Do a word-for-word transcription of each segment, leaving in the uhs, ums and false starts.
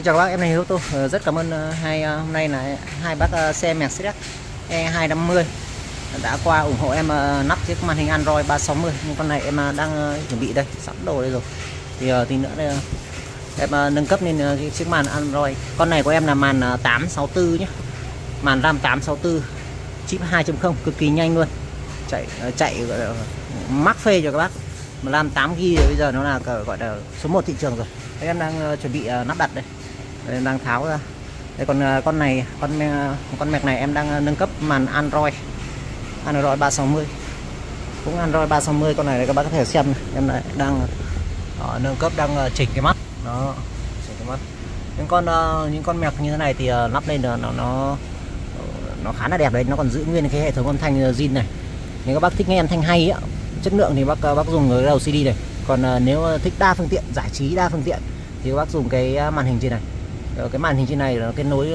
Xin chào các bác, em là Hiếu Tô. Rất cảm ơn hai hôm nay là hai bác xe Mercedes E hai năm mươi đã qua ủng hộ em nắp chiếc màn hình Android ba sáu mươi. Nhưng con này em đang chuẩn bị đây, sẵn đồ đây rồi. Thì tí nữa đây, em nâng cấp lên chiếc màn Android. Con này của em là màn tám sáu tư nhé, màn RAM tám sáu tư, chip hai chấm không, cực kỳ nhanh luôn, chạy chạy gọi là mắc phê cho các bác. Mà RAM tám gi-ga-bai bây giờ nó là gọi là số một thị trường rồi. Đấy, em đang chuẩn bị lắp đặt đây. Đấy, em đang tháo ra. Đây, còn con này, con con mạch này em đang nâng cấp màn Android, Android ba sáu mươi, cũng Android ba sáu mươi. Con này đây, các bác có thể xem này. Em này đang đó, nâng cấp, đang chỉnh cái mắt. Đó, chỉnh cái mắt. Những con những con mạch như thế này thì lắp lên nó nó nó khá là đẹp đấy. Nó còn giữ nguyên cái hệ thống âm thanh zin này. Nếu các bác thích nghe âm thanh hay ấy, chất lượng thì bác bác dùng cái đầu xê đê này. Còn nếu thích đa phương tiện, giải trí đa phương tiện thì bác dùng cái màn hình trên này. Cái màn hình trên này nó kết nối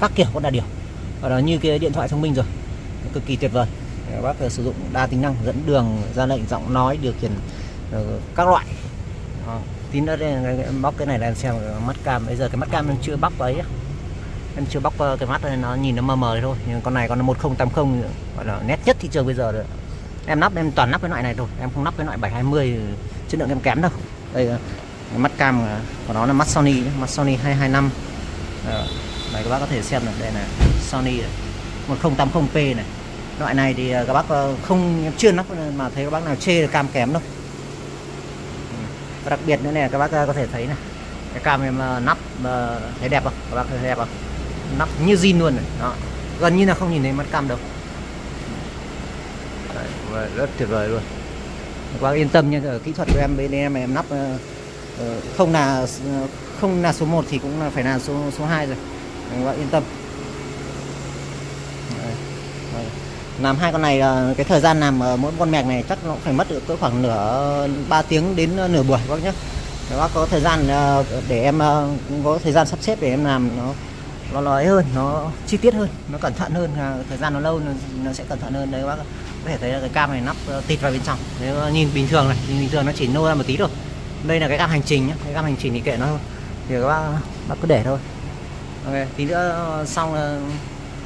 các kiểu con đà điểu, và nó như cái điện thoại thông minh rồi, cực kỳ tuyệt vời. Bác sử dụng đa tính năng, dẫn đường, ra lệnh, giọng nói, điều khiển các loại. Tí nữa em bóc cái này là em xem mắt cam. Bây giờ cái mắt cam em chưa bóc ấy, em chưa bóc cái mắt này, nó nhìn nó mờ mờ thôi. Nhưng con này còn một không tám không gọi là nét nhất thị trường bây giờ rồi. Em lắp, em toàn lắp cái loại này thôi, em không lắp cái loại bảy hai mươi, chất lượng em kém đâu. Đây mắt cam của nó là mắt Sony, mắt Sony hai hai năm. Này các bác có thể xem này, đây là Sony một không tám không p này. Loại này thì các bác không, em chưa lắp mà thấy các bác nào chê cam kém đâu. Và đặc biệt nữa này, các bác có thể thấy này, cái cam em lắp thấy đẹp không? Các bác thấy đẹp không? Lắp như zin luôn này, đó. Gần như là không nhìn thấy mắt cam đâu. Đấy, rất tuyệt vời luôn. Các bác yên tâm nhé, kỹ thuật của em, bên em em lắp không là không là số một thì cũng là phải là số số hai rồi. Các bác yên tâm. Đấy. Đấy. Làm hai con này, cái thời gian làm mỗi con mẹc này chắc nó phải mất được khoảng nửa ba tiếng đến nửa buổi các bác nhé. Các bác có thời gian để em có thời gian sắp xếp để em làm nó nó nói hơn, nó chi tiết hơn, nó cẩn thận hơn, thời gian nó lâu nó, nó sẽ cẩn thận hơn. Đấy các bác có thể thấy là cái cam này nắp tịt vào bên trong. Nếu nhìn bình thường này, nhìn bình thường nó chỉ nô ra một tí thôi. Đây là cái cam hành trình nhé, cái cam hành trình thì kệ nó thôi, thì các bác, bác cứ để thôi. Ok, tí nữa xong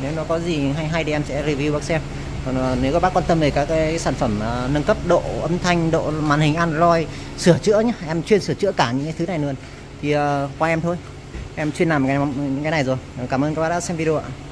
nếu nó có gì hay hay thì em sẽ review bác xem. Còn nếu các bác quan tâm về các cái sản phẩm nâng cấp độ âm thanh, độ màn hình Android, sửa chữa nhé, em chuyên sửa chữa cả những cái thứ này luôn, thì qua em thôi. Em chuyên làm cái, cái này rồi. Cảm ơn các bác đã xem video ạ.